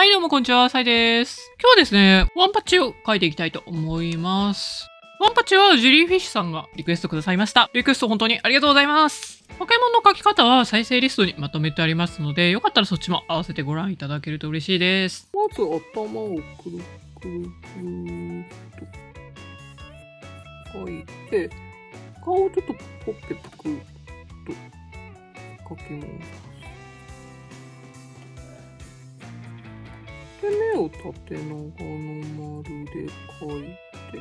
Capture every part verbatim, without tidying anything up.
はいどうもこんにちは、サイです。今日はですね、ワンパッチを描いていきたいと思います。ワンパッチはジェリーフィッシュさんがリクエストくださいました。リクエスト本当にありがとうございます。ポケモンの描き方は再生リストにまとめてありますので、よかったらそっちも合わせてご覧いただけると嬉しいです。まず頭をくるくるっと描いて、顔をちょっとポッペプクッと描きます。で、目を縦長の丸で描いて、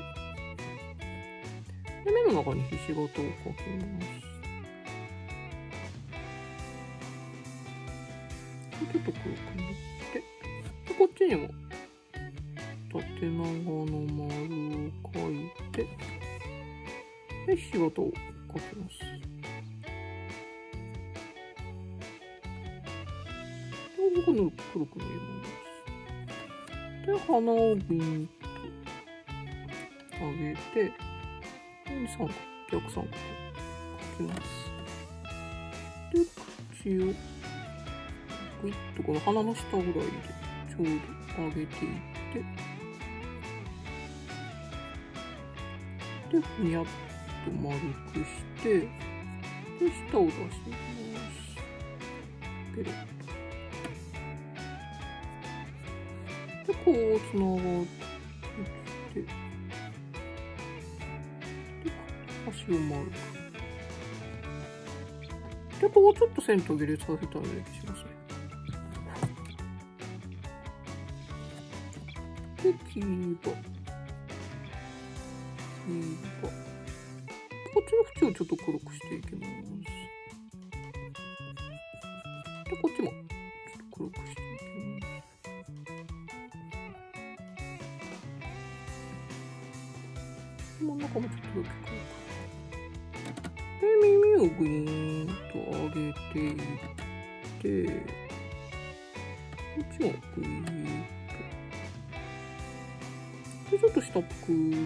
で目の中にひし形を描きます。ちょっとこう組んで、でこっちにも縦長の丸を描いて、でひし形を描きます。でここに黒く見えます。で、鼻をビーンと上げて、三角、逆三角描きます。で、口をグイッとこの鼻の下ぐらいでちょうど上げていって、で、ふにゃっと丸くして、で、舌を出していきます。ペロッ。で、こうつながってきて、で、足を丸く。で、ここちょっと線途切れさせたりしますね。で、キーバ。キーバ。こっちの縁をちょっと黒くしていきます。で、こっちもちょっと黒くして。真ん中もちょっとだけで、耳をグイーンと上げていって、こっちもグイーンとで、ちょっと下ぷくーっ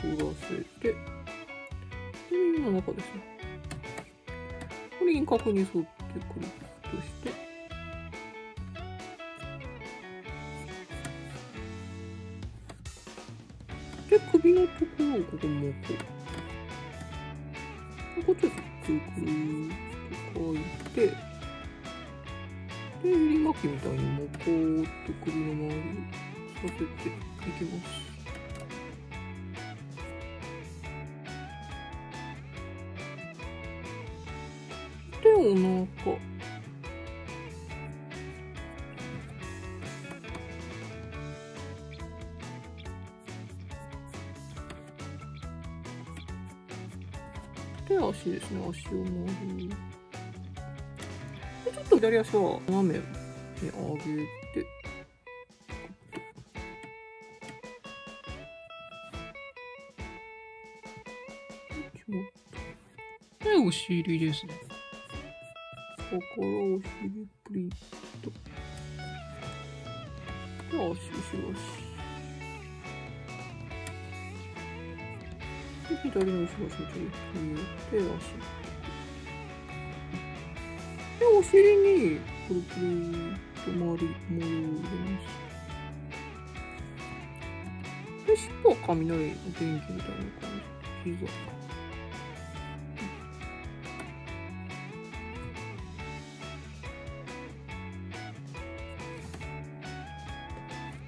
と膨らせて、で耳の中ですね、これ輪郭に沿ってクリッとして、で、首のところをここもこう。こっちをくるくるーっと描いて、で、襟巻きみたいにもこうっと首の周りにさせていきます。で、お腹。で、足ですね、足を回る。で、ちょっと左足は斜めに上げて、で、お尻ですね。ここからお尻プリッと。で、足、後ろ足。で、左の後ろ足をちょっと。で、足。で、お尻にくるくると回り、模様を入れます。で、尻尾は雷の電気みたいな感じ。膝。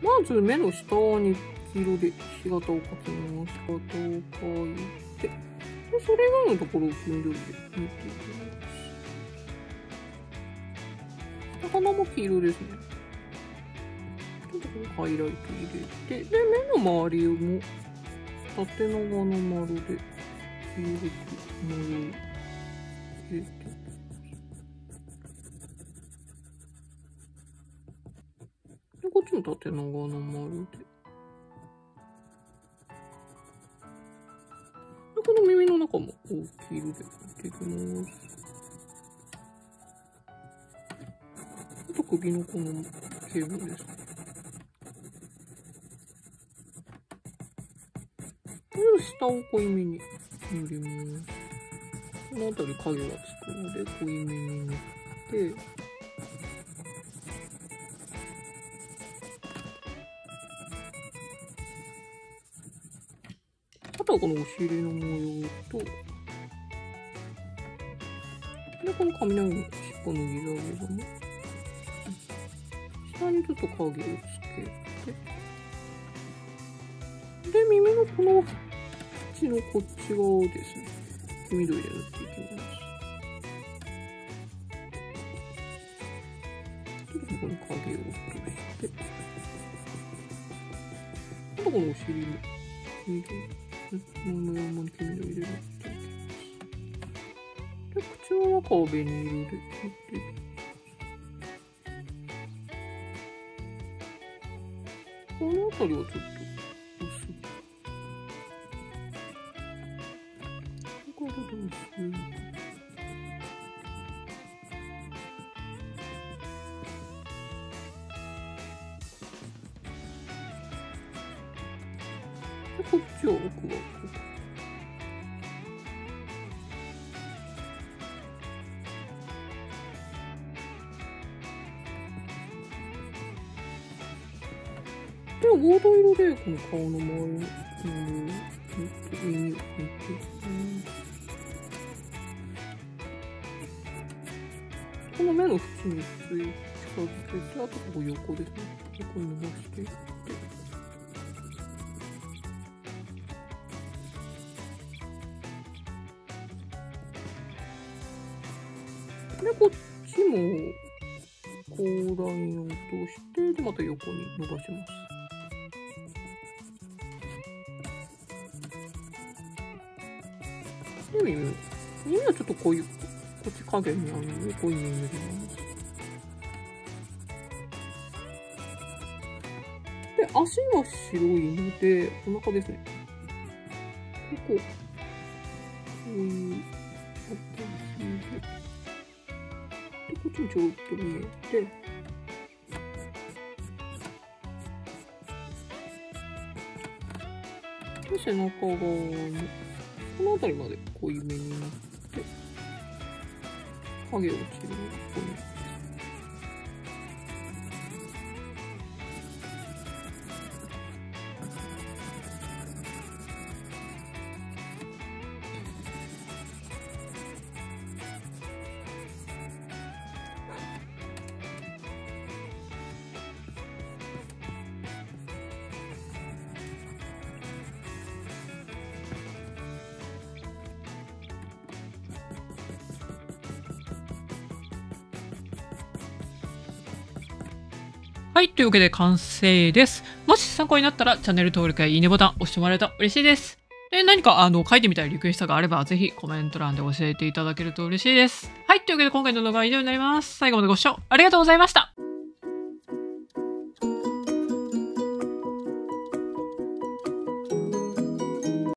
まず目の下に黄色でひし形を描きます。ひし形を描いて。で、それ以外のところを分量で塗っていきます。鼻も黄色ですね。ちょっとこのハイライト入れて、で、目の周りも縦長の丸で黄色く模様を入れていきます。で、こっちも縦長の丸で。この耳の中も黄色で描いていきます。あと首のこの毛分です。これを下を濃いめに塗ります。この辺り影がつくので濃いめに塗って、あとはこのお尻の模様と、でこの雷の尻尾のギザギザね、下にちょっと影をつけて、で耳のこの口のこっち側をですね、緑で塗っていきます。ここに影をつけて、あとこのお尻の緑、この模様も緑で塗っていきます。で口の中を紅色で塗っていきます。この辺りはちょっと薄い。ここはちょっと薄い。で、こっちは奥はここ。で、黄土色でこの顔の周りの耳を塗っていきます。この目の縁に近づけて、あとここ横ですね。横に伸ばしていって。で、こっちもこうラインを通して、で、また横に伸ばします。耳はちょっとこういう、こっち影にあるので、こういう耳になります。で、足は白いので、お腹ですね。こう、こういう、で、こっちもちょっと見えて、で、背中側に、この辺りまで濃いめになって、影を散るここに。はい、というわけで完成です。もし参考になったらチャンネル登録やいいねボタン押してもらえたら嬉しいです。で、何かあの書いてみたいリクエストがあればぜひコメント欄で教えていただけると嬉しいです。はい、というわけで今回の動画は以上になります。最後までご視聴ありがとうございました。